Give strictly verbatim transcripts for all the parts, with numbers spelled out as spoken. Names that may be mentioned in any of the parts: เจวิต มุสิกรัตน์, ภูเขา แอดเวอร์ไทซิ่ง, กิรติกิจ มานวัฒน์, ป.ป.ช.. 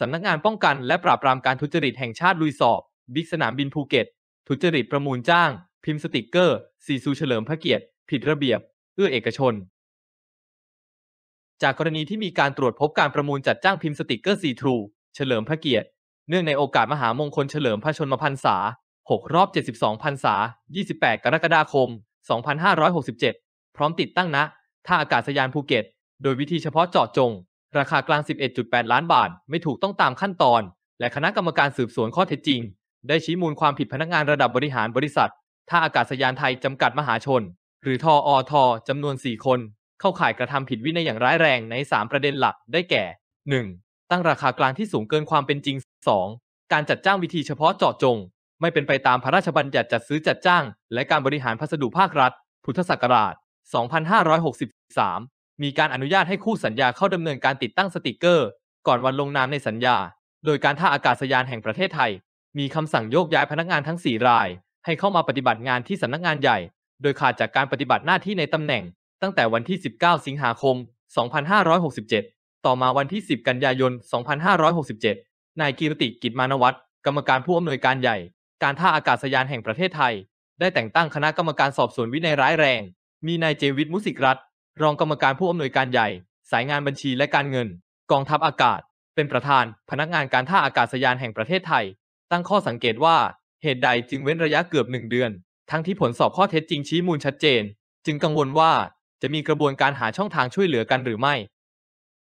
สำนักงานป้องกันและปราบปรามการทุจริตแห่งชาติลุยสอบบิ๊กสนามบินภูเก็ตทุจริตประมูลจ้างพิมพ์สติกเกอร์ซีซูเฉลิมพระเกียรติผิดระเบียบเอื้อเอกชนจากกรณีที่มีการตรวจพบการประมูลจัดจ้างพิมพ์สติกเกอร์ซีทรูเฉลิมพระเกียรติเนื่องในโอกาสมหามงคลเฉลิมพระชนมพรรษาหกรอบเจ็ดสิบสองพรรษายี่สิบแปดกรกฎาคมสองพันห้าร้อยหกสิบเจ็ดพร้อมติดตั้งณท่าอากาศยานภูเก็ตโดยวิธีเฉพาะเจาะจงราคากลาง สิบเอ็ดจุดแปด ล้านบาทไม่ถูกต้องตามขั้นตอนและคณะกรรมการสืบสวนข้อเท็จจริงได้ชี้มูลความผิดพนักงานระดับบริหารบริษัทท่าอากาศยานไทยจำกัดมหาชนหรือทอทจำนวนสี่คนเข้าข่ายกระทำผิดวินัยอย่างร้ายแรงในสามประเด็นหลักได้แก่ หนึ่ง ตั้งราคากลางที่สูงเกินความเป็นจริง สอง การจัดจ้างวิธีเฉพาะเจาะจงไม่เป็นไปตามพระราชบัญญัติจัดซื้อจัดจ้างและการบริหารพัสดุภาครัฐพุทธศักราชสองพันห้าร้อยหกสิบสามมีการอนุญาตให้คู่สัญญาเข้าดำเนินการติดตั้งสติกเกอร์ก่อนวันลงนามในสัญญาโดยการท่าอากาศยานแห่งประเทศไทยมีคำสั่งโยกย้ายพนักงานทั้งสี่รายให้เข้ามาปฏิบัติงานที่สำนักงานใหญ่โดยขาดจากการปฏิบัติหน้าที่ในตำแหน่งตั้งแต่วันที่สิบเก้าสิงหาคมสองพันห้าร้อยหกสิบเจ็ดต่อมาวันที่สิบกันยายนสองพันห้าร้อยหกสิบเจ็ดนายกิรติกิจมานวัฒน์กรรมการผู้อำนวยการใหญ่การท่าอากาศยานแห่งประเทศไทยได้แต่งตั้งคณะกรรมการสอบสวนวินัยร้ายแรงมีนายเจวิตมุสิกรัตน์รองกรรมการผู้อำนวยการใหญ่สายงานบัญชีและการเงินกองทัพอากาศเป็นประธานพนักงานการท่าอากาศยานแห่งประเทศไทยตั้งข้อสังเกตว่าเหตุใดจึงเว้นระยะเกือบหนึ่งเดือนทั้งที่ผลสอบข้อเท็จจริงชี้มูลชัดเจนจึงกังวลว่าจะมีกระบวนการหาช่องทางช่วยเหลือกันหรือไม่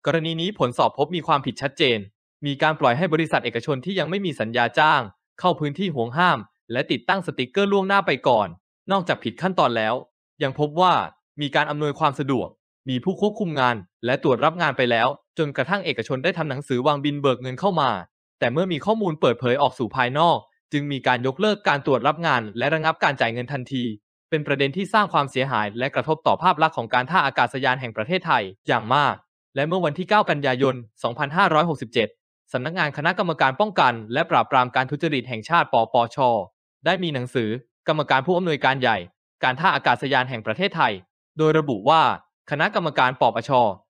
กรณีนี้ผลสอบพบมีความผิดชัดเจนมีการปล่อยให้บริษัทเอกชนที่ยังไม่มีสัญญาจ้างเข้าพื้นที่ห่วงห้ามและติดตั้งสติกเกอร์ล่วงหน้าไปก่อนนอกจากผิดขั้นตอนแล้วยังพบว่ามีการอำนวยความสะดวกมีผู้ควบคุมงานและตรวจรับงานไปแล้วจนกระทั่งเอกชนได้ทำหนังสือวางบินเบิกเงินเข้ามาแต่เมื่อมีข้อมูลเปิดเผยออกสู่ภายนอกจึงมีการยกเลิกการตรวจรับงานและระงับการจ่ายเงินทันทีเป็นประเด็นที่สร้างความเสียหายและกระทบต่อภาพลักษณ์ของการท่าอากาศยานแห่งประเทศไทยอย่างมากและเมื่อวันที่เก้ากันยายนสองพันห้าร้อยหกสิบเจ็ดสำนักงานคณะกรรมการป้องกันและปราบปรามการทุจริตแห่งชาติปปช.ได้มีหนังสือกรรมการผู้อำนวยการใหญ่การท่าอากาศยานแห่งประเทศไทยโดยระบุว่าคณะกรรมการปปช.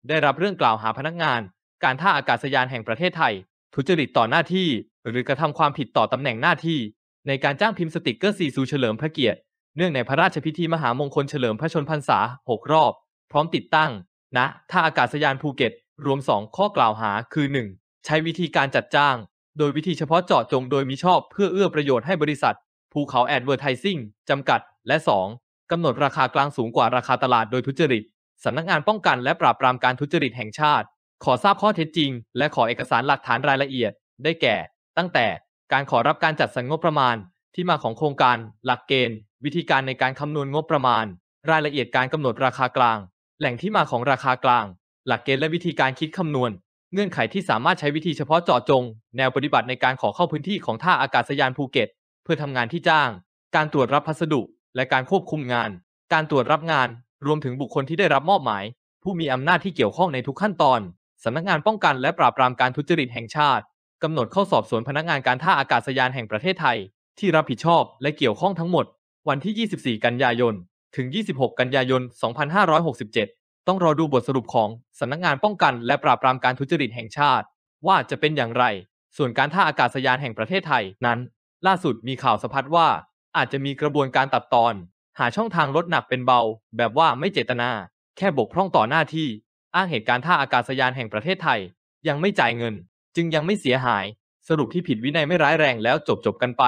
ได้รับเรื่องกล่าวหาพนักงานการท่าอากาศยานแห่งประเทศไทยทุจริตต่อหน้าที่หรือกระทำความผิดต่อตำแหน่งหน้าที่ในการจ้างพิมพ์สติกเกอร์ซีซูเฉลิมพระเกียรติเนื่องในพระราชพิธีมหามงคลเฉลิมพระชนมพรรษาหกรอบพร้อมติดตั้งณท่าอากาศยานภูเก็ตรวมสองข้อกล่าวหาคือ หนึ่ง ใช้วิธีการจัดจ้างโดยวิธีเฉพาะเจาะจงโดยมิชอบเพื่อเอื้อประโยชน์ให้บริษัทภูเขาแอดเวอร์ไทซิ่งจำกัดและสองกำหนดราคากลางสูงกว่าราคาตลาดโดยทุจริตสำนักงานป้องกันและปราบปรามการทุจริตแห่งชาติขอทราบข้อเท็จจริงและขอเอกสารหลักฐานรายละเอียดได้แก่ตั้งแต่การขอรับการจัดสรรงบประมาณที่มาของโครงการหลักเกณฑ์วิธีการในการคำนวณงบประมาณรายละเอียดการกำหนดราคากลางแหล่งที่มาของราคากลางหลักเกณฑ์และวิธีการคิดคำนวณเงื่อนไขที่สามารถใช้วิธีเฉพาะเจาะจงแนวปฏิบัติในการขอเข้าพื้นที่ของท่าอากาศยานภูเก็ตเพื่อทำงานที่จ้างการตรวจรับพัสดุและการควบคุมงานการตรวจรับงานรวมถึงบุคคลที่ได้รับมอบหมายผู้มีอำนาจที่เกี่ยวข้องในทุกขั้นตอนสำนักงานป้องกันและปราบปรามการทุจริตแห่งชาติกำหนดเข้าสอบสวนพนักงานการท่าอากาศยานแห่งประเทศไทยที่รับผิดชอบและเกี่ยวข้องทั้งหมดวันที่ยี่สิบสี่กันยายนถึงยี่สิบหกกันยายนสองพันห้าร้อยหกสิบเจ็ดต้องรอดูบทสรุปของสำนักงานป้องกันและปราบปรามการทุจริตแห่งชาติว่าจะเป็นอย่างไรส่วนการท่าอากาศยานแห่งประเทศไทยนั้นล่าสุดมีข่าวสะพัดว่าอาจจะมีกระบวนการตัดตอนหาช่องทางลดหนักเป็นเบาแบบว่าไม่เจตนาแค่บกพร่องต่อหน้าที่อ้างเหตุการณ์ท่าอากาศยานแห่งประเทศไทยยังไม่จ่ายเงินจึงยังไม่เสียหายสรุปที่ผิดวินัยไม่ร้ายแรงแล้วจบจบกันไป